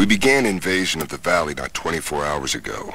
We began invasion of the valley not 24 hours ago.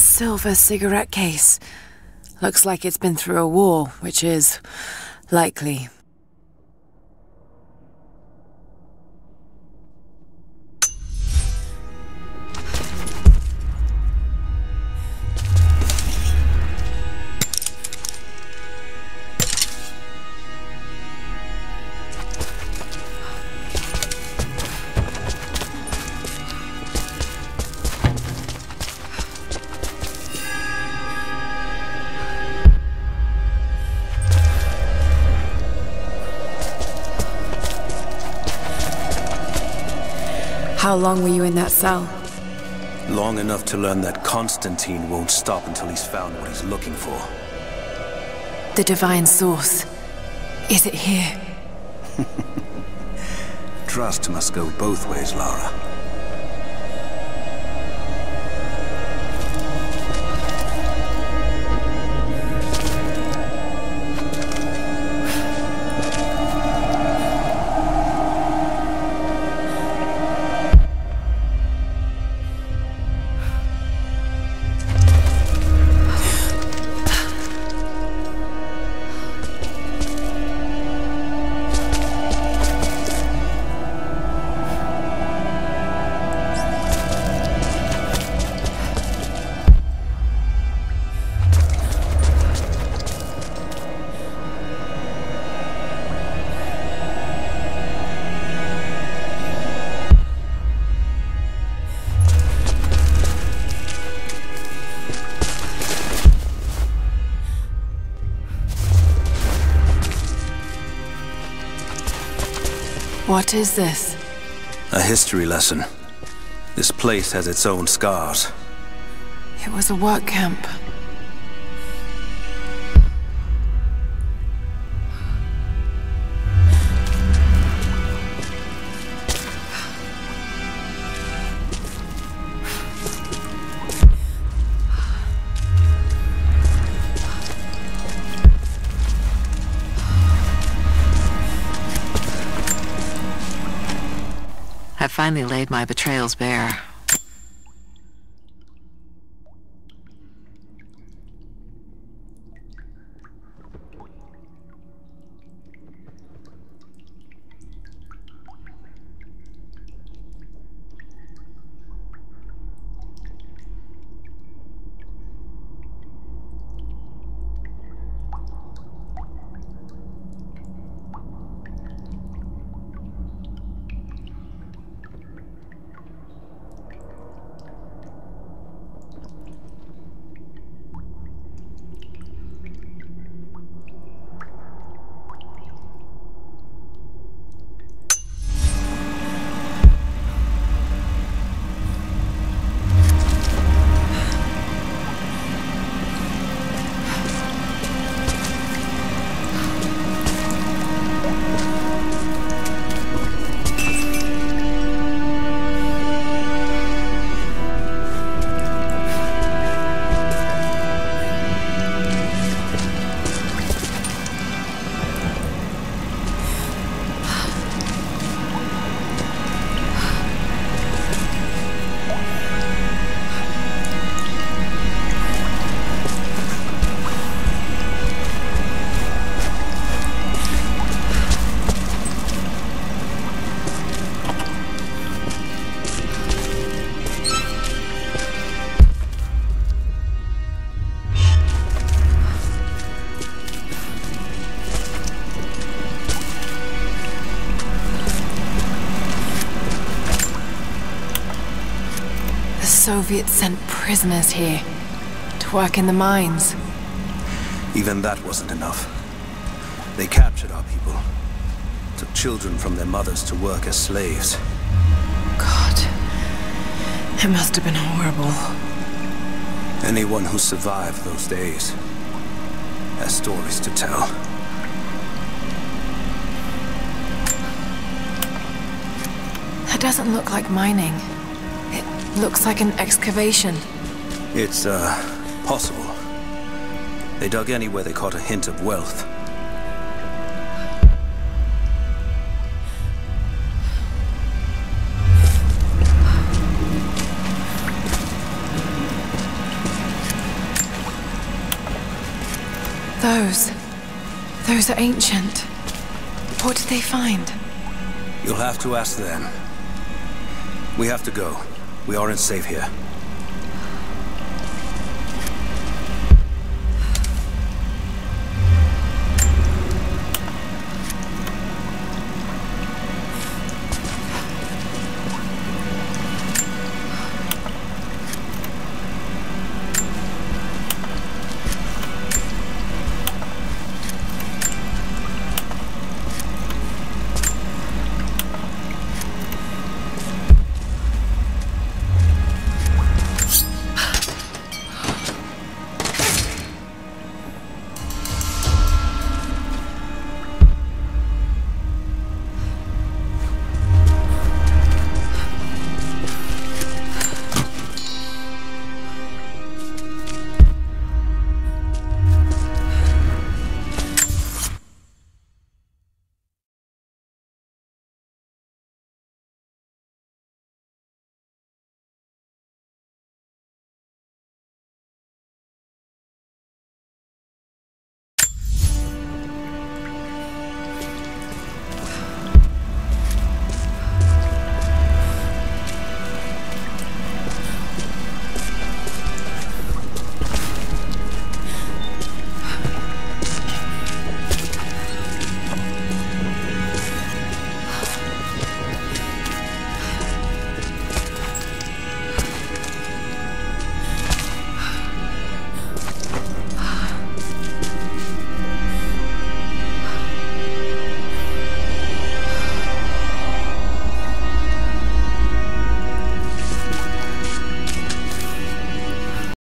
Silver cigarette case. Looks like it's been through a war, which is likely. How long were you in that cell? Long enough to learn that Constantine won't stop until he's found what he's looking for. The divine source. Is it here? Trust must go both ways, Lara. What is this? A history lesson. This place has its own scars. It was a work camp. I finally laid my betrayals bare. Soviets sent prisoners here to work in the mines. Even that wasn't enough. They captured our people, took children from their mothers to work as slaves. God, it must have been horrible. Anyone who survived those days has stories to tell. That doesn't look like mining. It looks like an excavation. It's, possible. They dug anywhere they caught a hint of wealth. Those are ancient. What did they find? You'll have to ask them. We have to go. We aren't safe here.